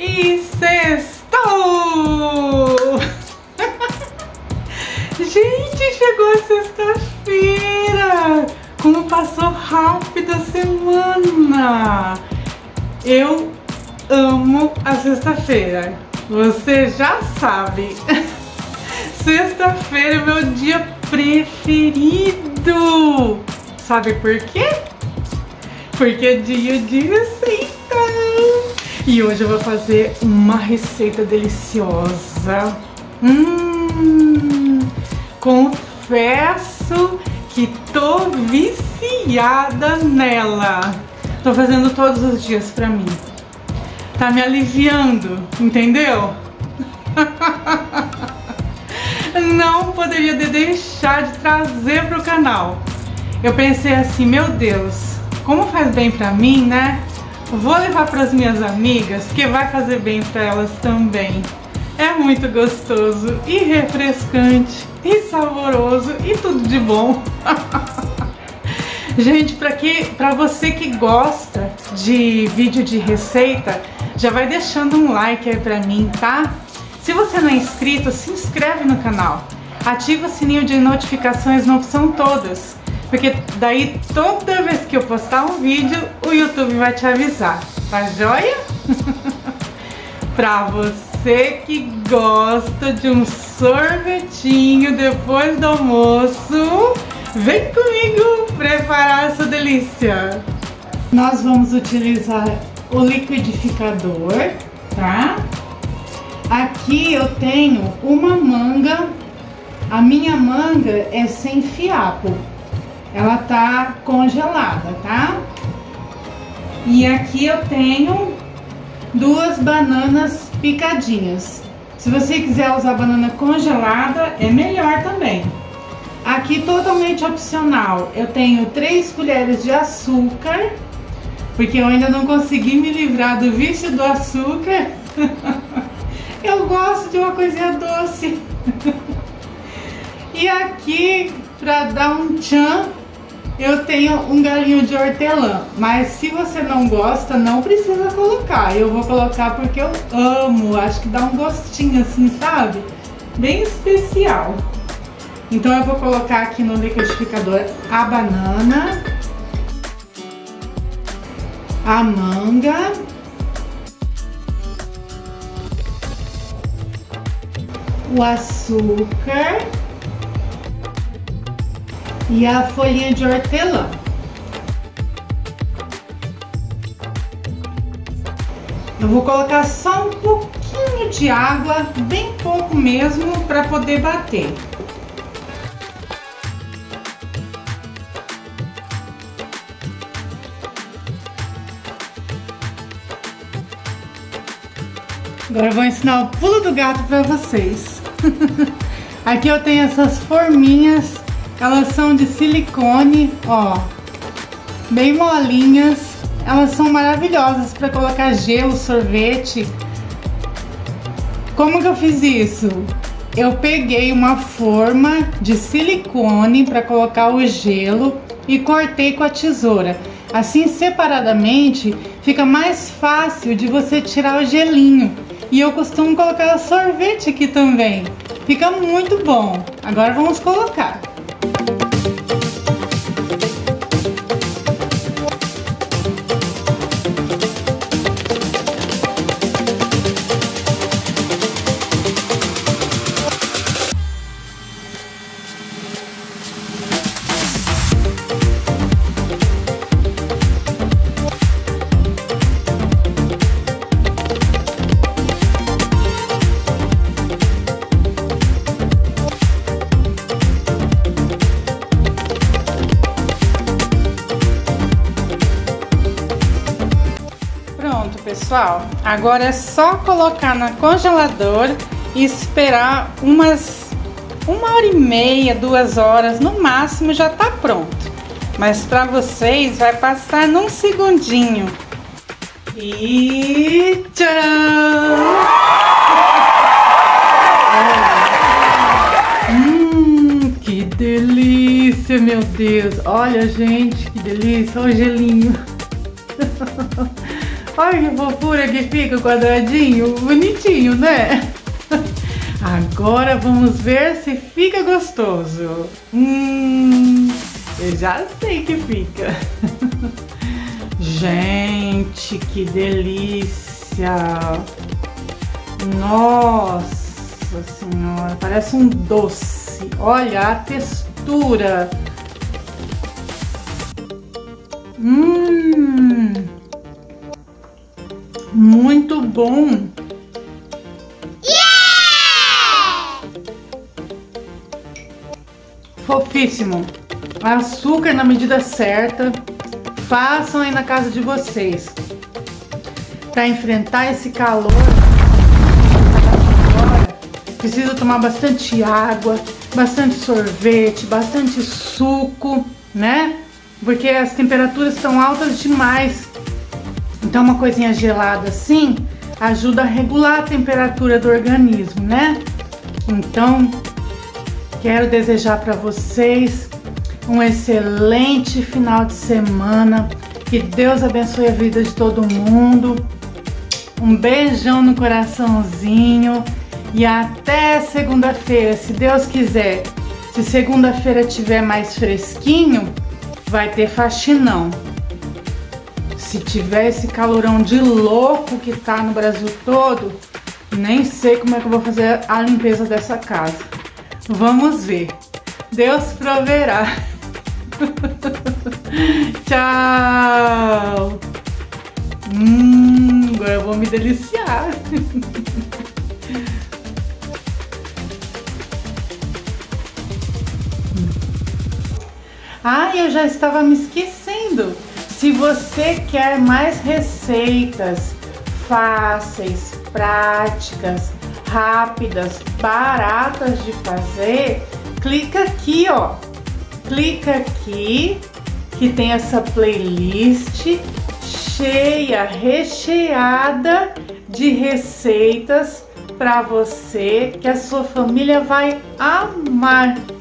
E sextou! Gente, chegou a sexta-feira! Como passou rápido a semana! Eu amo a sexta-feira, você já sabe. Sexta-feira é meu dia preferido. Sabe por quê? Porque é dia de receita. E hoje eu vou fazer uma receita deliciosa. Confesso que tô viciada nela. Tô fazendo todos os dias pra mim. Tá me aliviando, entendeu? Não poderia deixar de trazer pro canal. Eu pensei assim, meu Deus, como faz bem pra mim, né? Vou levar pras minhas amigas, porque vai fazer bem pra elas também. É muito gostoso e refrescante e saboroso e tudo de bom. Gente, pra você que gosta de vídeo de receita, já vai deixando um like aí pra mim, tá? Se você não é inscrito, se inscreve no canal. Ativa o sininho de notificações na opção todas, porque daí toda vez que eu postar um vídeo, o YouTube vai te avisar, tá joia? Pra você que gosta de um sorvetinho depois do almoço, vem comigo preparar essa delícia! Nós vamos utilizar o liquidificador, tá? Aqui eu tenho uma manga, a minha manga é sem fiapo, ela tá congelada, tá? E aqui eu tenho duas bananas picadinhas, se você quiser usar banana congelada é melhor também. Aqui totalmente opcional, eu tenho 3 colheres de açúcar, porque eu ainda não consegui me livrar do vício do açúcar. Eu gosto de uma coisinha doce. E aqui, para dar um tchan, eu tenho um galinho de hortelã. Mas se você não gosta, não precisa colocar. Eu vou colocar porque eu amo. Acho que dá um gostinho assim, sabe? Bem especial. Então eu vou colocar aqui no liquidificador a banana, a manga, o açúcar e a folhinha de hortelã. Eu vou colocar só um pouquinho de água, bem pouco mesmo, para poder bater. Agora eu vou ensinar o pulo do gato para vocês. Aqui eu tenho essas forminhas, elas são de silicone, ó, bem molinhas. Elas são maravilhosas para colocar gelo, sorvete. Como que eu fiz isso? Eu peguei uma forma de silicone para colocar o gelo e cortei com a tesoura. Assim, separadamente, fica mais fácil de você tirar o gelinho. E eu costumo colocar o sorvete aqui também. Fica muito bom. Agora vamos colocar. Pessoal, agora é só colocar no congelador e esperar umas 1 hora e meia, 2 horas no máximo, já tá pronto. Mas para vocês vai passar num segundinho. E tchau! Que delícia, meu Deus! Olha, gente, que delícia! Olha o gelinho! Olha que fofura que fica o quadradinho, bonitinho, né? Agora vamos ver se fica gostoso. Eu já sei que fica. Gente, que delícia! Nossa Senhora, parece um doce. Olha a textura. Muito bom. Fofíssimo. Açúcar na medida certa. Façam aí na casa de vocês. Para enfrentar esse calor, precisa tomar bastante água, bastante sorvete, bastante suco, né? Porque as temperaturas estão altas demais. Então uma coisinha gelada assim ajuda a regular a temperatura do organismo, né? Então quero desejar para vocês um excelente final de semana. Que Deus abençoe a vida de todo mundo. Um beijão no coraçãozinho. E até segunda-feira, se Deus quiser. Se segunda-feira tiver mais fresquinho, vai ter faxinão. Se tiver esse calorão de louco que tá no Brasil todo, nem sei como é que eu vou fazer a limpeza dessa casa. Vamos ver. Deus proverá. Tchau. Agora eu vou me deliciar. Ah, eu já estava me esquecendo. Se você quer mais receitas fáceis, práticas, rápidas, baratas de fazer, clica aqui, ó. Clica aqui, que tem essa playlist cheia, recheada de receitas para você que a sua família vai amar.